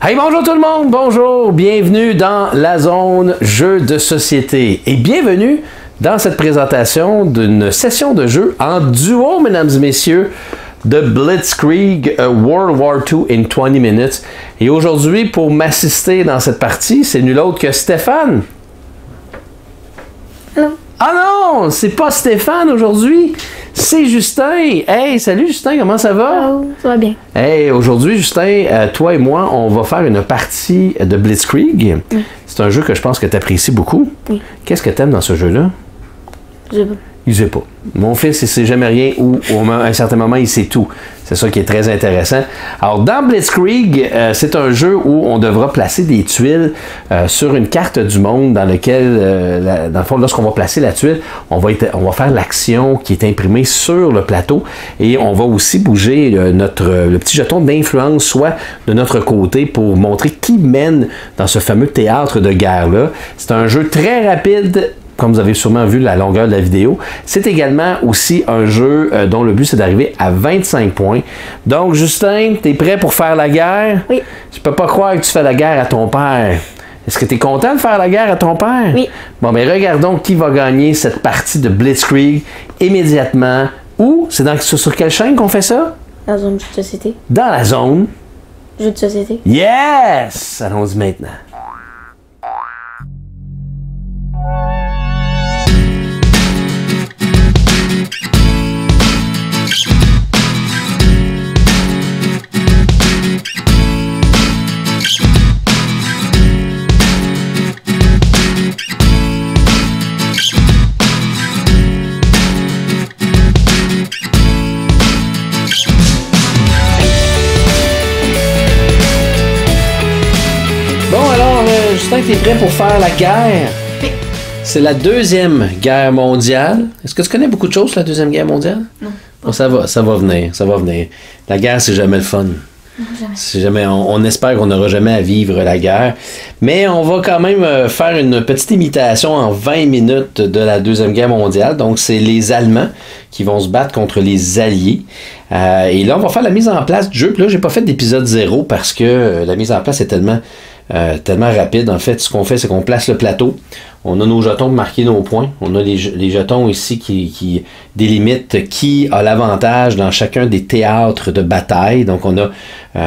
Hey, bonjour tout le monde, bonjour, bienvenue dans la zone Jeux de société et bienvenue dans cette présentation d'une session de jeu en duo, mesdames et messieurs, de Blitzkrieg World War II in 20 minutes. Et aujourd'hui, pour m'assister dans cette partie, c'est nul autre que Stéphane. Hello. Ah non, c'est pas Stéphane aujourd'hui, c'est Justin. Hey, salut Justin, comment ça va? Hello, ça va bien. Hey, aujourd'hui Justin, toi et moi, on va faire une partie de Blitzkrieg. Oui. C'est un jeu que je pense que tu apprécies beaucoup. Oui. Qu'est-ce que tu aimes dans ce jeu-là? Je sais pas. Il sait pas. Mon fils, il sait jamais rien ou à un certain moment, il sait tout. C'est ça qui est très intéressant. Alors, dans Blitzkrieg, c'est un jeu où on devra placer des tuiles sur une carte du monde dans lequel, dans le fond, lorsqu'on va placer la tuile, on va faire l'action qui est imprimée sur le plateau et on va aussi bouger le petit jeton d'influence, soit de notre côté pour montrer qui mène dans ce fameux théâtre de guerre-là. C'est un jeu très rapide. Comme vous avez sûrement vu la longueur de la vidéo, c'est également aussi un jeu dont le but, c'est d'arriver à 25 points. Donc, Justin, tu es prêt pour faire la guerre? Oui. Je peux pas croire que tu fais la guerre à ton père. Est-ce que tu es content de faire la guerre à ton père? Oui. Bon, mais regardons qui va gagner cette partie de Blitzkrieg immédiatement. Où? C'est sur quelle chaîne qu'on fait ça? Dans la zone Jeux de société. Dans la zone Jeux de société. Yes! Allons-y maintenant. Justin, tu es prêt pour faire la guerre? Oui. C'est la deuxième guerre mondiale. Est-ce que tu connais beaucoup de choses sur la deuxième guerre mondiale? Non. Bon, ça va venir, ça va venir. La guerre, c'est jamais le fun. Non, jamais. C'est jamais, on espère qu'on n'aura jamais à vivre la guerre. Mais on va quand même faire une petite imitation en 20 minutes de la deuxième guerre mondiale. Donc, c'est les Allemands qui vont se battre contre les Alliés. Et là, on va faire la mise en place du jeu. Puis là, j'ai pas fait d'épisode 0 parce que la mise en place est tellement rapide. En fait, ce qu'on fait, c'est qu'on place le plateau. On a nos jetons pour marquer nos points. On a les jetons ici qui délimitent qui a l'avantage dans chacun des théâtres de bataille. Donc, on a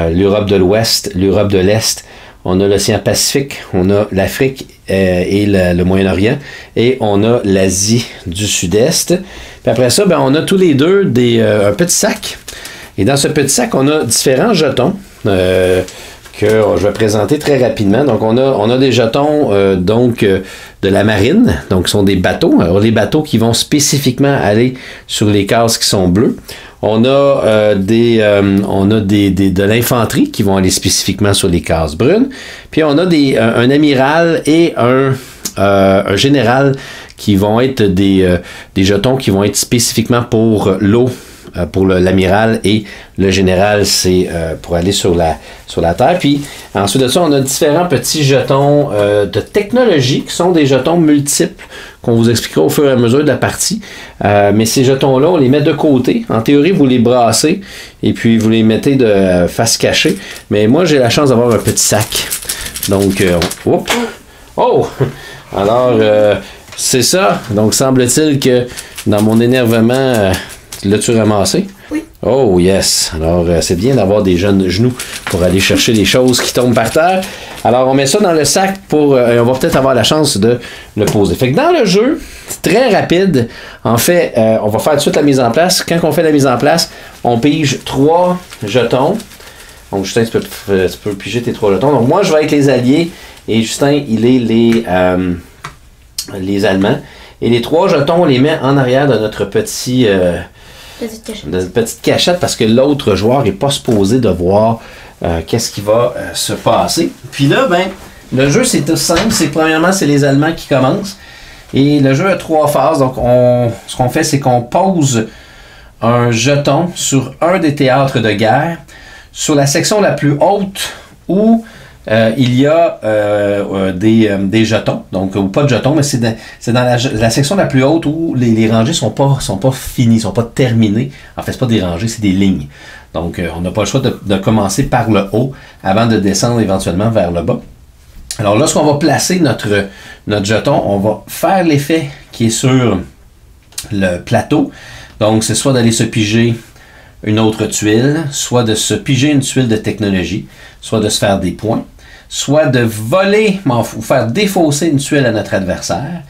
l'Europe de l'Ouest, l'Europe de l'Est, on a l'Océan Pacifique, on a l'Afrique et le Moyen-Orient, et on a l'Asie du Sud-Est. Puis après ça, ben, on a tous les deux un petit sac. Et dans ce petit sac, on a différents jetons. Que je vais présenter très rapidement. Donc, on a des jetons de la marine, donc ce sont des bateaux. Alors, les bateaux qui vont spécifiquement aller sur les cases qui sont bleues. On a de l'infanterie qui vont aller spécifiquement sur les cases brunes. Puis, on a un amiral et un général qui vont être des jetons qui vont être spécifiquement pour l'eau. Pour l'amiral et le général, c'est pour aller sur la terre. Puis ensuite de ça, on a différents petits jetons de technologie qui sont des jetons multiples qu'on vous expliquera au fur et à mesure de la partie. Mais ces jetons-là, on les met de côté. En théorie, vous les brassez et puis vous les mettez de face cachée. Mais moi, j'ai la chance d'avoir un petit sac. Donc, oups. Oh! Alors, c'est ça. Donc, semble-t-il que dans mon énervement... L'as-tu ramassé? Oui. Oh yes! Alors, c'est bien d'avoir des jeunes genoux pour aller chercher les choses qui tombent par terre. Alors, on met ça dans le sac pour... et on va peut-être avoir la chance de le poser. Fait que dans le jeu, c'est très rapide. En fait, on va faire tout de suite la mise en place. Quand on fait la mise en place, on pige 3 jetons. Donc, Justin, tu peux piger tes 3 jetons. Donc, moi, je vais être les alliés. Et Justin, il est les Allemands. Et les 3 jetons, on les met en arrière de notre petit... petite cachette parce que l'autre joueur n'est pas supposé de voir qu'est-ce qui va se passer. Puis là, ben, le jeu, c'est tout simple. C'est premièrement, c'est les Allemands qui commencent. Et le jeu a 3 phases. Donc, ce qu'on fait, c'est qu'on pose un jeton sur un des théâtres de guerre, sur la section la plus haute où Il y a des jetons, donc ou pas de jetons, mais c'est dans la section la plus haute où les rangées sont pas finies, sont pas terminées. En fait, c'est pas des rangées, c'est des lignes. Donc, on n'a pas le choix de commencer par le haut avant de descendre éventuellement vers le bas. Alors, lorsqu'on va placer notre jeton, on va faire l'effet qui est sur le plateau. Donc, c'est soit d'aller se piger une autre tuile, soit de se piger une tuile de technologie, soit de se faire des points, soit de voler ou faire défausser une tuile à notre adversaire,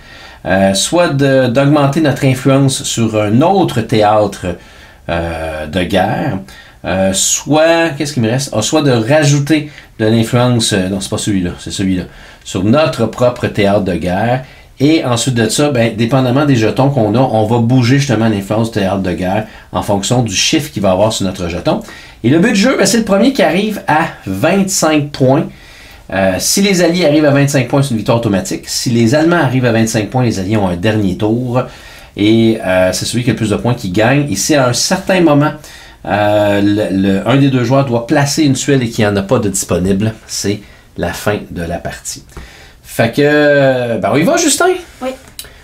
soit d'augmenter notre influence sur un autre théâtre de guerre, soit, qu'est-ce qu'il me reste? Ah, soit de rajouter de l'influence, non, c'est pas celui-là, c'est celui-là, sur notre propre théâtre de guerre. Et ensuite de ça, ben, dépendamment des jetons qu'on a, on va bouger justement l'influence du théâtre de guerre en fonction du chiffre qu'il va avoir sur notre jeton. Et le but du jeu, ben, c'est le premier qui arrive à 25 points. Si les alliés arrivent à 25 points, c'est une victoire automatique. Si les Allemands arrivent à 25 points, les alliés ont un dernier tour. Et c'est celui qui a le plus de points qui gagne. Ici, à un certain moment, un des deux joueurs doit placer une tuile et qu'il n'y en a pas de disponible. C'est la fin de la partie. Fait que, ben on y va, Justin? Oui.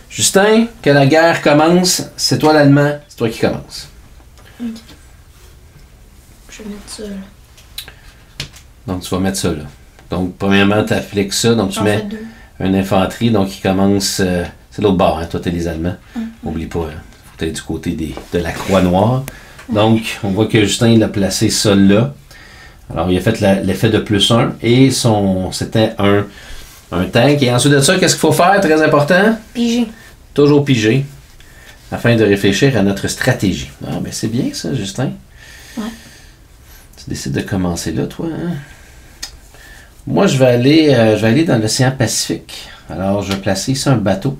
Justin, que la guerre commence, c'est toi l'Allemand, c'est toi qui commence. Ok. Je vais mettre ça là. Donc tu vas mettre ça là. Donc premièrement, tu appliques ça, donc tu mets une infanterie, donc qui commence... c'est l'autre bord, hein? Toi t'es les Allemands. Oublie pas, hein? Faut être du côté de la croix noire. Donc on voit que Justin, il a placé ça là. Alors il a fait l'effet de plus 1 et c'était un tank. Et ensuite de ça, qu'est-ce qu'il faut faire? Très important. Piger. Toujours piger. Afin de réfléchir à notre stratégie. Ah, ben c'est bien ça, Justin. Ouais. Tu décides de commencer là, toi. Hein? Moi, je vais aller dans l'océan Pacifique. Alors, je vais placer ici un bateau.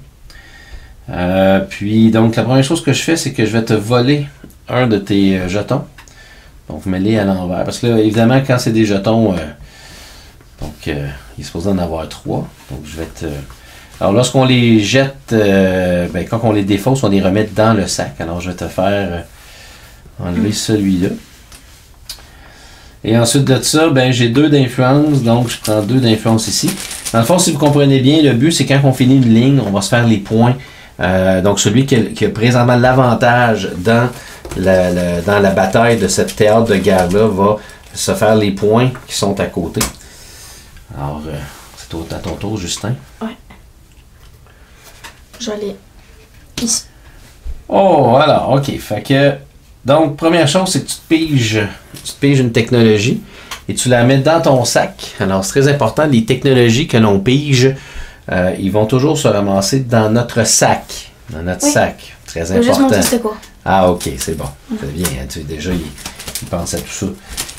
Puis, donc, la première chose que je fais, c'est que je vais te voler un de tes jetons. Donc, mets-les à l'envers. Parce que là, évidemment, quand c'est des jetons... Donc, il est supposé en avoir 3. Donc, je vais te... Alors, lorsqu'on les jette, ben, quand on les défausse, on les remet dans le sac. Alors, je vais te faire enlever celui-là. Et ensuite de ça, ben, j'ai 2 d'influence. Donc, je prends 2 d'influence ici. Dans le fond, si vous comprenez bien, le but, c'est quand on finit une ligne, on va se faire les points. Donc, celui qui a présentement l'avantage dans la bataille de cette théâtre de guerre-là va se faire les points qui sont à côté. Alors, c'est à ton tour, Justin. Ouais. Je vais aller ici. Oh, alors, ok. Fait que, donc, première chose, c'est que tu te piges une technologie et tu la mets dans ton sac. Alors, c'est très important, les technologies que l'on pige, ils vont toujours se ramasser dans notre sac. Dans notre sac. Très important. Je vais juste montrer c'était quoi. Ah, ok, c'est bon. C'est bien, hein, tu sais, déjà, il pense à tout ça.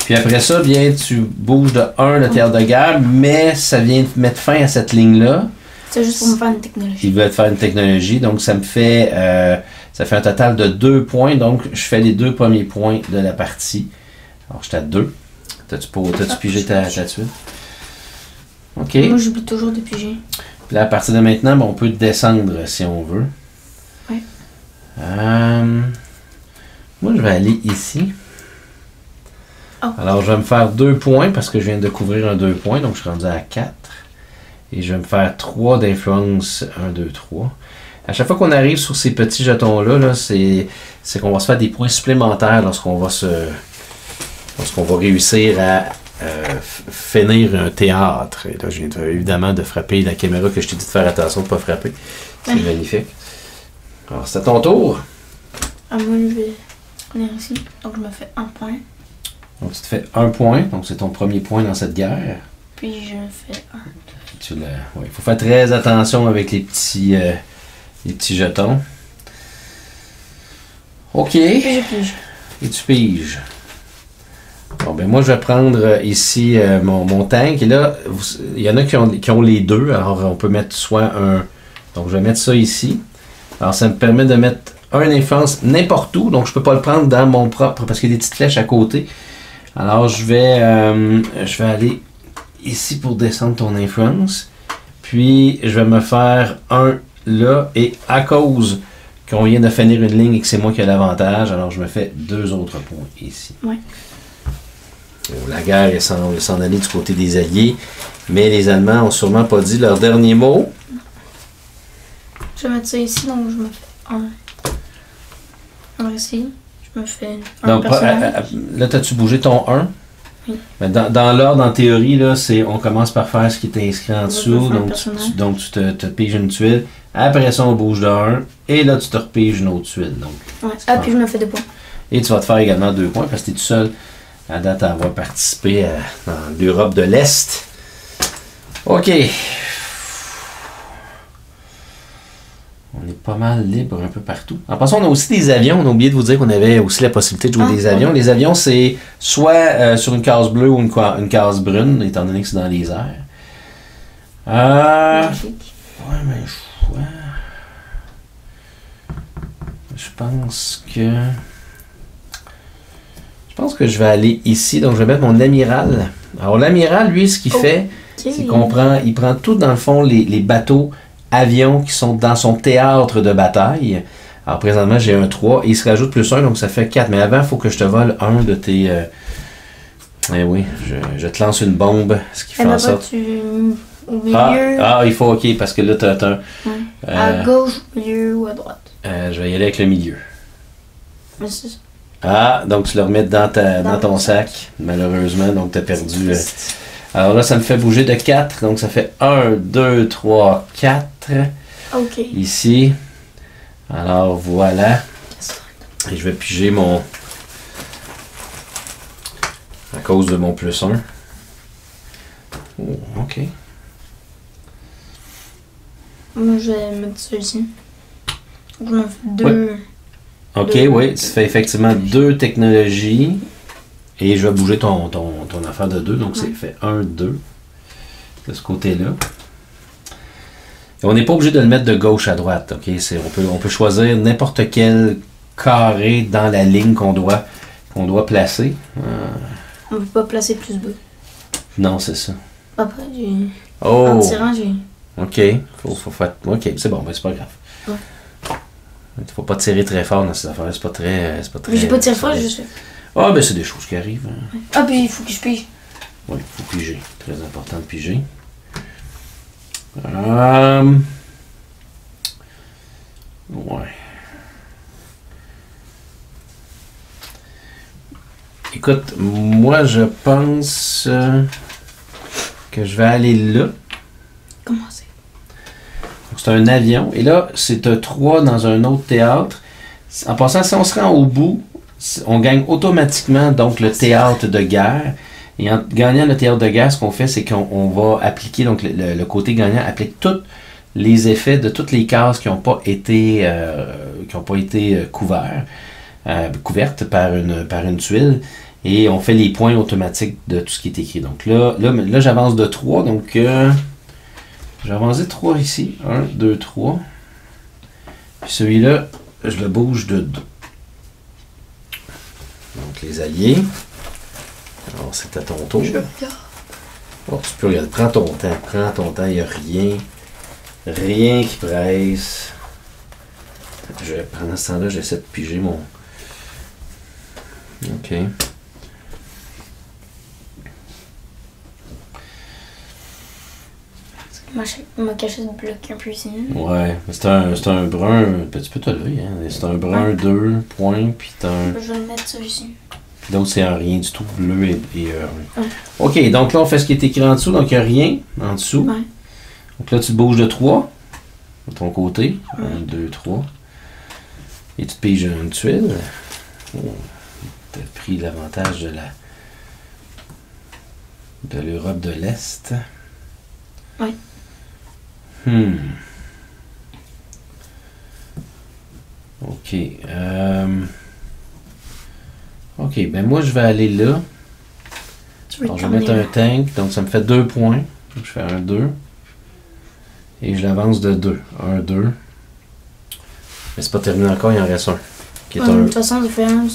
Puis après ça, bien, tu bouges de 1 le théâtre de guerre, mais ça vient te mettre fin à cette ligne-là. C'est juste pour me faire une technologie. Il veut te faire une technologie, donc ça fait un total de 2 points. Donc, je fais les 2 premiers points de la partie. Alors, j'étais à 2. T'as-tu pigé ta tuile? OK. Moi, j'oublie toujours de piger. Puis là, à partir de maintenant, ben, on peut descendre si on veut. Oui. Moi, je vais aller ici. Oh. Alors, je vais me faire 2 points parce que je viens de couvrir un 2 points, donc je suis rendu à 4. Et je vais me faire 3 d'influence, 1, 2, 3. À chaque fois qu'on arrive sur ces petits jetons-là, là, c'est qu'on va se faire des points supplémentaires lorsqu'on va réussir à finir un théâtre. Et là, je viens évidemment de frapper la caméra que je t'ai dit de faire attention de ne pas frapper. C'est magnifique. Alors, c'est à ton tour. Ah, moi, je vais venir ici, donc je me fais 1 point. Donc, tu te fais 1 point. Donc, c'est ton premier point dans cette guerre. Puis, je fais 1. Ouais, il faut faire très attention avec les petits jetons. OK. Et je pige. Et tu piges. Bon, ben moi, je vais prendre ici mon tank. Et là, il y en a qui ont les 2. Alors, on peut mettre soit un... Donc, je vais mettre ça ici. Alors, ça me permet de mettre un influence n'importe où. Donc, je ne peux pas le prendre dans mon propre... Parce qu'il y a des petites flèches à côté. Alors, je vais aller ici pour descendre ton influence. Puis, je vais me faire 1 là. Et à cause qu'on vient de finir une ligne et que c'est moi qui ai l'avantage, alors je me fais 2 autres points ici. Ouais. La guerre est s'en aller du côté des Alliés, mais les Allemands n'ont sûrement pas dit leur dernier mot. Je vais mettre ça ici, donc je me fais un. On va essayer. Je me fais un. Donc, là, t'as-tu bougé ton 1? Oui. Mais dans l'ordre, en théorie, là, on commence par faire ce qui est inscrit en dessous. Donc, tu te piges une tuile. Après ça, on bouge de 1. Et là, tu te repiges une autre tuile. Donc, ouais. Ah, puis je me fais 2 points. Et tu vas te faire également 2 points parce que t'es tout seul à date à avoir participé dans l'Europe de l'Est. OK. On est pas mal libre un peu partout. En passant, on a aussi des avions. On a oublié de vous dire qu'on avait aussi la possibilité de jouer des avions. Les avions, c'est soit sur une case bleue ou une case brune, étant donné que c'est dans les airs. Magique. Ouais, mais je pense que... Je pense que je vais aller ici, donc je vais mettre mon amiral. Alors l'amiral, lui, ce qu'il fait, c'est qu'on prend, il prend tout dans le fond les bateaux, avions qui sont dans son théâtre de bataille. Alors présentement, j'ai un 3 et il se rajoute plus 1, donc ça fait 4. Mais avant, il faut que je te vole un de tes... Eh oui, je te lance une bombe, ce qui fait en sorte... Au milieu... Ah, il faut, ok, parce que là, t'as un... Ouais. À gauche, au milieu ou à droite. Je vais y aller avec le milieu. Mais c'est ça. Ah, donc tu le remets dans ton sac, malheureusement, donc tu as perdu. Alors là, ça me fait bouger de 4, donc ça fait 1, 2, 3, 4. OK. Ici. Alors voilà. Et je vais piger mon... à cause de mon plus 1. Oh, OK. Moi, je vais mettre celui-ci. Je me fais 2... Oui. OK, oui, ça fait effectivement 2 technologies. Et je vais bouger ton affaire de 2. Donc, c'est fait 1, 2. De ce côté-là. On n'est pas obligé de le mettre de gauche à droite. OK, on peut choisir n'importe quel carré dans la ligne qu'on doit placer. On ne peut pas placer plus 2. Non, c'est ça. Après, j'ai... Oh! En tirant, j'ai... OK, faut faire... OK, c'est bon, mais c'est pas grave. Ouais. Il faut pas tirer très fort dans ces affaires-là, c'est pas très... J'ai pas tiré fort, je sais. Ah, ben c'est des choses qui arrivent. Ouais. Ah, puis il faut que je pige. Oui, il faut piger. Très important de piger. Ouais. Écoute, moi je pense que je vais aller là. Comment ça? C'est un avion. Et là, c'est un 3 dans un autre théâtre. En passant, si on se rend au bout, on gagne automatiquement donc le théâtre de guerre. Et en gagnant le théâtre de guerre, ce qu'on fait, c'est qu'on va appliquer, donc le côté gagnant applique tous les effets de toutes les cases qui n'ont pas été, couvertes par une tuile. Et on fait les points automatiques de tout ce qui est écrit. Donc là j'avance de 3. Donc... j'ai avancé 3 ici. 1, 2, 3. Puis celui-là, je le bouge de 2. Donc les alliés. Alors c'est à ton tour. Je regarde. Oh, tu peux regarder. Prends ton temps. Prends ton temps. Il n'y a rien. Rien qui presse. Pendant ce temps-là, j'essaie de piger mon... OK. Il m'a caché de bloc un peu ici. Ouais, c'est un brun. Tu peux te lever, hein. C'est un brun 2 points, puis t'as un. Je vais le mettre ça ici. D'autres, c'est un rien du tout, bleu et OK, donc là, on fait ce qui est écrit en dessous, donc il n'y a rien en dessous. Ouais. Donc là, tu bouges de 3 de ton côté. 1, 2, 3. Et tu piges une tuile. Oh, t'as pris l'avantage de l'Europe de l'Est. Ouais. OK. OK, ben moi, je vais aller là. Alors, je vais mettre un tank, donc ça me fait 2 points. Donc, je fais 1, 2. Et je l'avance de 2. 1, 2. Mais c'est pas terminé encore, il en reste un. De toute façon, ça fait rien,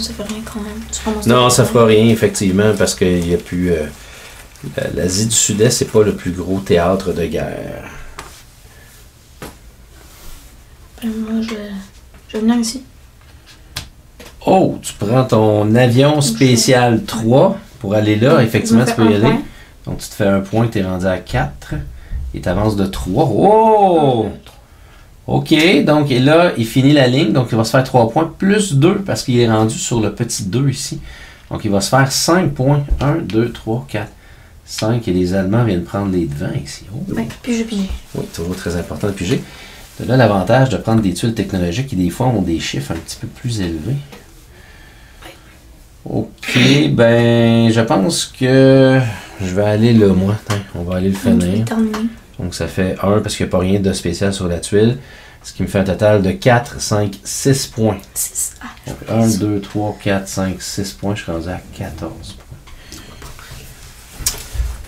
ça fait rien quand même. Non, ça fera rien, effectivement, parce qu'il n'y a plus... l'Asie du Sud-Est, c'est pas le plus gros théâtre de guerre. Ben moi, je viens ici. Oh, tu prends ton avion spécial 3 Pour aller là, effectivement, tu peux y aller. Point. Donc, tu te fais un point, tu es rendu à 4. Et tu avances de 3. Oh! OK, donc, et là, il finit la ligne. Donc, il va se faire 3 points, plus 2, parce qu'il est rendu sur le petit 2 ici. Donc, il va se faire 5 points. 1, 2, 3, 4, 5. Et les Allemands viennent prendre les devants ici. Oh. Oui, piger. Oui, toujours très important de piger. De là, l'avantage de prendre des tuiles technologiques qui, des fois, ont des chiffres un petit peu plus élevés. OK, ben, je pense que je vais aller là, moi. On va aller le finir. Donc, ça fait 1 parce qu'il n'y a pas rien de spécial sur la tuile. Ce qui me fait un total de 4, 5, 6 points. 6. Donc, 1, 2, 3, 4, 5, 6 points. Je suis rendu à 14 points.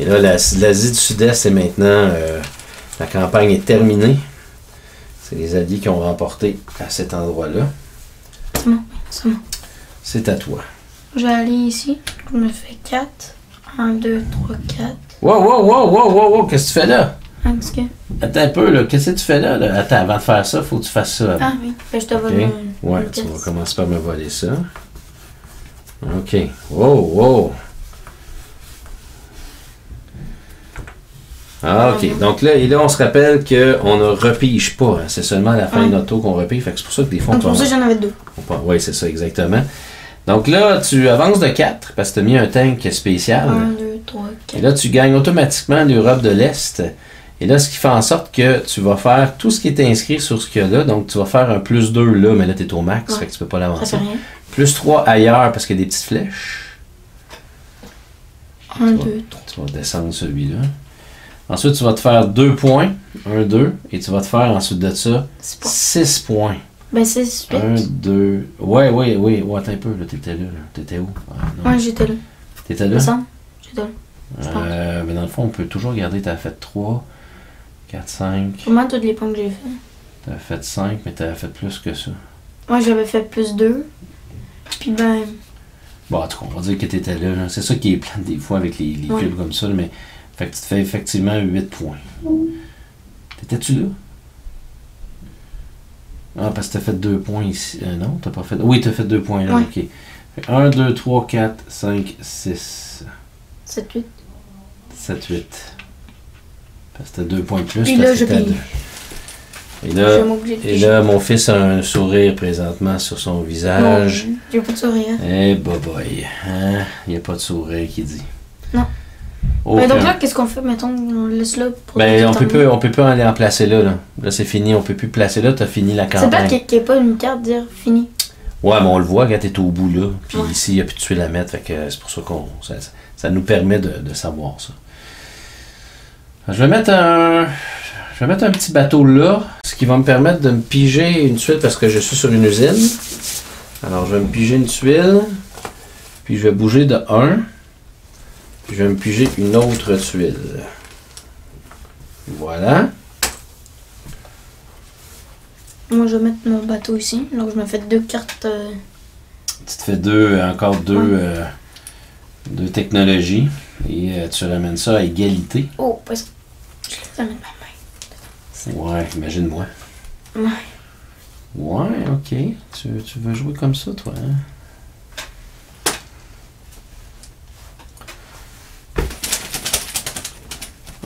Et là, l'Asie du Sud-Est est maintenant... la campagne est terminée. C'est les Alliés qui ont remporté à cet endroit-là. C'est bon, c'est bon. C'est à toi. Je vais aller ici. Je me fais 4. 1, 2, 3, 4. Wow, wow, wow, wow, wow, wow. Qu'est-ce que tu fais là? Ah, parce que... Attends un peu, là. Qu'est-ce que tu fais là, là? Attends, avant de faire ça, il faut que tu fasses ça. Là. Ah oui, ben, je te vole okay. Ouais, tu vas commencer par me voler ça. OK. Wow, wow. Ah, OK. Donc là, et là, on se rappelle qu'on ne repige pas. Hein. C'est seulement à la fin de notre tour qu'on repige. Fait que c'est pour ça que des fois, on... C'est pour ça que j'en avais 2. Oui, c'est ça, exactement. Donc là, tu avances de 4 parce que tu as mis un tank spécial. 1, 2, 3, 4. Et là, tu gagnes automatiquement l'Europe de l'Est. Et là, ce qui fait en sorte que tu vas faire tout ce qui est inscrit sur ce qu'il y a là. Donc, tu vas faire un plus 2 là, mais là, tu es au max. Ouais. Fait que tu peux pas l'avancer. Plus 3 ailleurs parce qu'il y a des petites flèches. 1, 2, 3. Tu vas descendre celui-là. Ensuite, tu vas te faire 2 points. 1, 2. Et tu vas te faire ensuite de ça 6 points. Ben, c'est super. 1, 2. Ouais, ouais, ouais. Ouais, attends un peu. Là, t'étais là. T'étais où? Ah, ouais, j'étais là. T'étais là? J'étais là. Mais dans le fond, on peut toujours garder. T'as fait 3, 4, 5. Comment toutes les points que j'ai fait? T'as fait 5, mais t'as fait plus que ça. Moi, ouais, j'avais fait plus 2. Puis ben. Bon, en tout cas, on va dire que t'étais là. C'est ça qui est plein des fois avec les ouais. Cubes comme ça. Mais. Fait que tu te fais effectivement 8 points. T'étais-tu là? Ah, parce que t'as fait 2 points ici. Non, t'as pas fait... Oui, t'as fait 2 points là, ouais. OK. 1, 2, 3, 4, 5, 6. 7, 8. 7, 8. Parce que t'as 2 points de plus. Et là, je paye. Et là, mon fils a un sourire présentement sur son visage. Non, j'ai pas de sourire. Eh, boy. Hein? Y a pas de sourire qui dit. Non. Mais donc là, qu'est-ce qu'on fait? Mettons, on laisse là pour... Ben, on peut plus aller en placer là. Là, là c'est fini. On peut plus placer là. T'as fini la campagne. C'est pas qu'il n'y ait pas une carte dire fini. Ouais, mais on le voit quand t'es au bout là. Puis ouais. Ici, il n'y a plus de tuiles à mettre. Fait que c'est pour ça qu'on... Ça nous permet de savoir ça. Je vais mettre un... Je vais mettre un petit bateau là. Ce qui va me permettre de me piger une tuile parce que je suis sur une usine. Alors, je vais me piger une tuile. Puis je vais bouger de 1. Je vais me piger une autre tuile. Voilà. Moi, je vais mettre mon bateau ici. Donc, je me fais 2 cartes. Tu te fais 2, encore 2 ouais. Deux technologies. Et tu ramènes ça à égalité. Oh, parce que je les ramène ma main. Ouais, imagine-moi. Ouais. Ouais, OK. Tu veux jouer comme ça, toi, hein?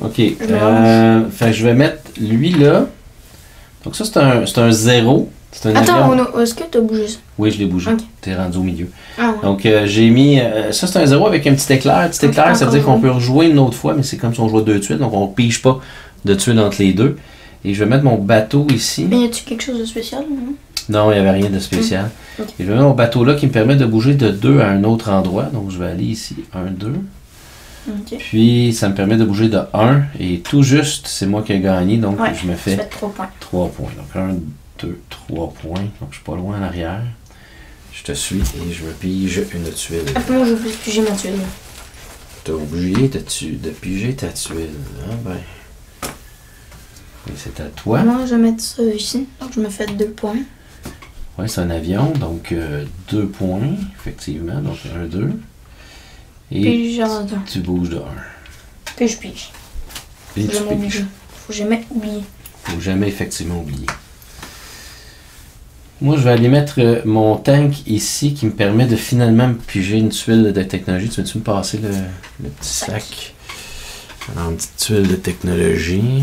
OK. Fait que je vais mettre lui là. Donc ça, c'est un 0. Attends, est-ce que tu as bougé ça? Oui, je l'ai bougé. Okay. Tu es rendu au milieu. Ah, ouais. Donc j'ai mis... ça, c'est un 0 avec un petit éclair. Petit éclair, ça veut dire qu'on peut rejouer une autre fois, mais c'est comme si on jouait 2 tuiles. Donc on ne pige pas de tuiles entre les deux. Et je vais mettre mon bateau ici. Mais y a-t-il quelque chose de spécial? Non, il n'y avait rien de spécial. Okay. Et je vais mettre mon bateau là qui me permet de bouger de 2 à un autre endroit. Donc je vais aller ici. 1, 2... Okay. Puis, ça me permet de bouger de 1. Et tout juste, c'est moi qui ai gagné. Donc, ouais, je me fais 3 points. 3 points. Donc, 1, 2, 3 points. Donc, je suis pas loin en arrière. Je te suis et je me pige une tuile. Après, moi, je vais piger ma tuile. T'as oublié de piger ta tuile. Ah ben. Et c'est à toi. Moi, je vais mettre ça ici. Donc, je me fais 2 points. Oui, c'est un avion. Donc, 2 points, effectivement. Donc, 1, 2. Et tu bouges de 1. Puis je pige. Et tu piges. Faut jamais oublier. Faut jamais effectivement oublier. Moi, je vais aller mettre mon tank ici qui me permet de finalement me piger une tuile de technologie. Tu veux-tu me passer le petit sac? Alors, une petite tuile de technologie.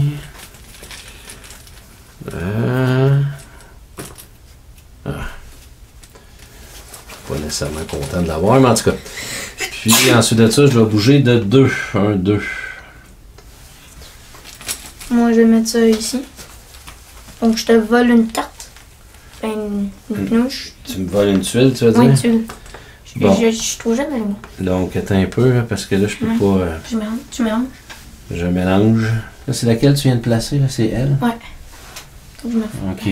Pas nécessairement content de l'avoir, mais en tout cas. Puis ensuite de ça, je vais bouger de 2. 1, 2. Moi, je vais mettre ça ici. Donc, je te vole une carte. Une pinouche. Tu me voles une tuile, tu vas dire? Oui, une tuile. Bon. Je suis trop jeune, moi. Donc, attends un peu, parce que là, je peux pas... Tu mélanges. Je mélange. Là, c'est laquelle tu viens de placer, là? C'est elle? Ouais. Donc, je me fais. OK.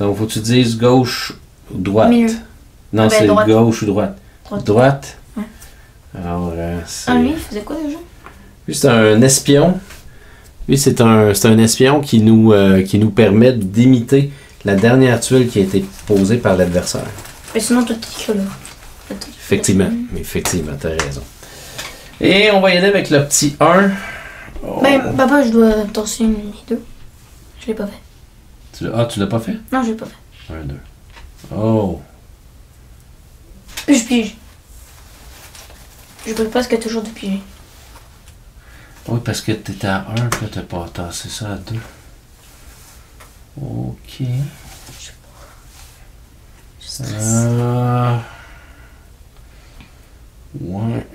Donc, faut que tu dises gauche ou droite. Milieu. Non, ah ben, c'est gauche ou droite. Droite. Ouais. Alors, c'est... Ah, lui, il faisait quoi, déjà? Lui, c'est un espion. Lui, c'est un espion qui nous permet d'imiter la dernière tuile qui a été posée par l'adversaire. Mais sinon, tout est écrit là. Effectivement, effectivement, t'as raison. Et on va y aller avec le petit 1. Oh. Ben, papa, je dois torser une et deux. Je l'ai pas fait. Tu l'as pas fait? Non, je l'ai pas fait. 1, 2. Oh! Je pige. Je peux pas ce qu'il y a toujours de piger. Oui, parce que t'étais à 1, puis t'as pas tassé ça à 2. Ok. Je sais pas. Je suis stressée. Ouais.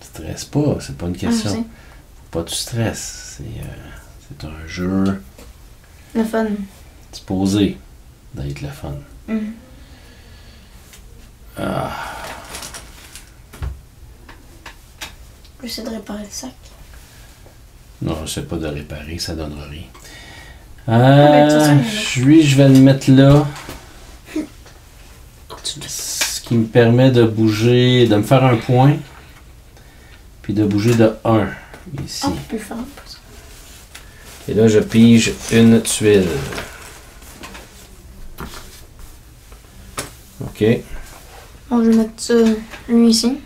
Stresse pas, c'est pas une question. Ah, faut pas que tu stresses. C'est un jeu. Le fun. Supposé d'être le fun. Ah. Je vais essayer de réparer le sac. Non, je sais pas de réparer, ça donnera rien. Lui, je vais le mettre là. Ce qui me permet de bouger, de me faire un point. Puis de bouger de 1 ici. Oh, plus fort. Et là, je pige une tuile. OK. Bon, je vais mettre ça, lui ici.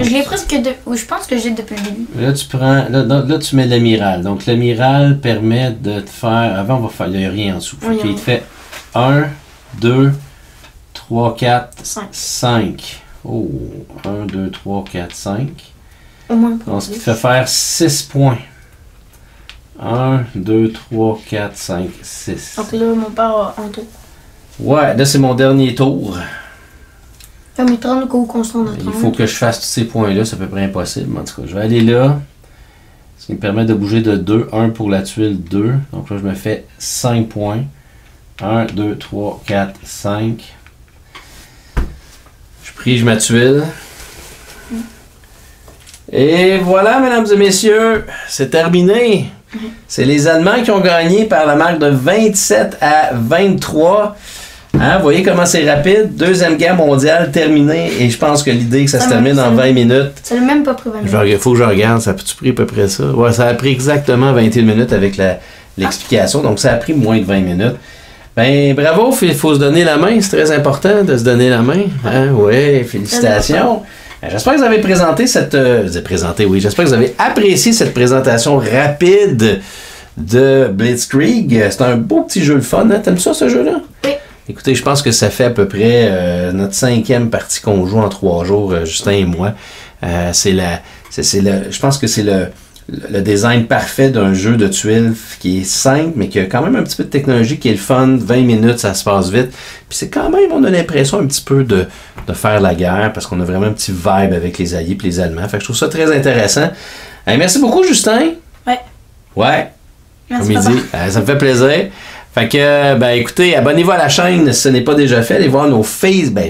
Je l'ai presque de... Oui, je pense que j'ai depuis le début. Là, tu prends... Là tu mets l'amiral. Donc, l'amiral permet de te faire... Avant, on va faire... Il n'y a rien en dessous. Oui, il te fait 1, 2, 3, 4, 5. Oh! 1, 2, 3, 4, 5. Au moins. Donc, ce qui te fait faire 6 points. 1, 2, 3, 4, 5, 6. Donc là, mon père a un tour. Ouais, là, c'est mon dernier tour. Il faut que je fasse tous ces points-là, c'est à peu près impossible. En tout cas, je vais aller là. Ce qui me permet de bouger de 2. 1 pour la tuile, 2. Donc là, je me fais 5 points. 1, 2, 3, 4, 5. Je pige ma tuile. Et voilà, mesdames et messieurs, c'est terminé. C'est les Allemands qui ont gagné par la marque de 27 à 23. Hein, voyez comment c'est rapide. Deuxième guerre mondiale terminée. Et je pense que l'idée que ça se termine en 20 minutes. Ça n'a même pas pris 20 minutes. Il faut que je regarde. Ça a-tu pris à peu près ça? Ouais, ça a pris exactement 21 minutes avec l'explication. Donc, ça a pris moins de 20 minutes. Ben, bravo. Il faut se donner la main. C'est très important de se donner la main. Hein? Oui, félicitations. J'espère que vous avez présenté cette... J'espère que vous avez apprécié cette présentation rapide de Blitzkrieg. C'est un beau petit jeu de fun. Hein? T'aimes ça, ce jeu-là? Oui. Écoutez, je pense que ça fait à peu près notre 5e partie qu'on joue en 3 jours, Justin et moi. Je pense que c'est le design parfait d'un jeu de tuiles qui est simple, mais qui a quand même un petit peu de technologie, qui est le fun. 20 minutes, ça se passe vite. Puis c'est quand même, on a l'impression un petit peu de faire la guerre, parce qu'on a vraiment un petit vibe avec les Alliés et les Allemands. Fait que je trouve ça très intéressant. Merci beaucoup, Justin. Ouais. Ouais. Merci, papa. Ça me fait plaisir. Fait que, ben écoutez, abonnez-vous à la chaîne si ce n'est pas déjà fait. Allez voir nos Facebook,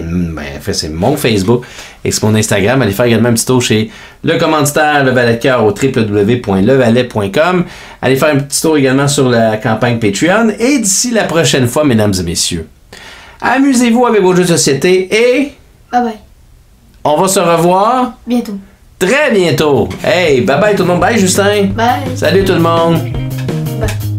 c'est mon Facebook et c'est mon Instagram. Allez faire également un petit tour chez le commanditaire, le Valet d'cœur au www.levalet.com. Allez faire un petit tour également sur la campagne Patreon. Et d'ici la prochaine fois, mesdames et messieurs, amusez-vous avec vos jeux de société et... Bye bye. On va se revoir... Bientôt. Très bientôt. Hey, bye bye tout le monde. Bye Justin. Bye. Salut tout le monde. Bye.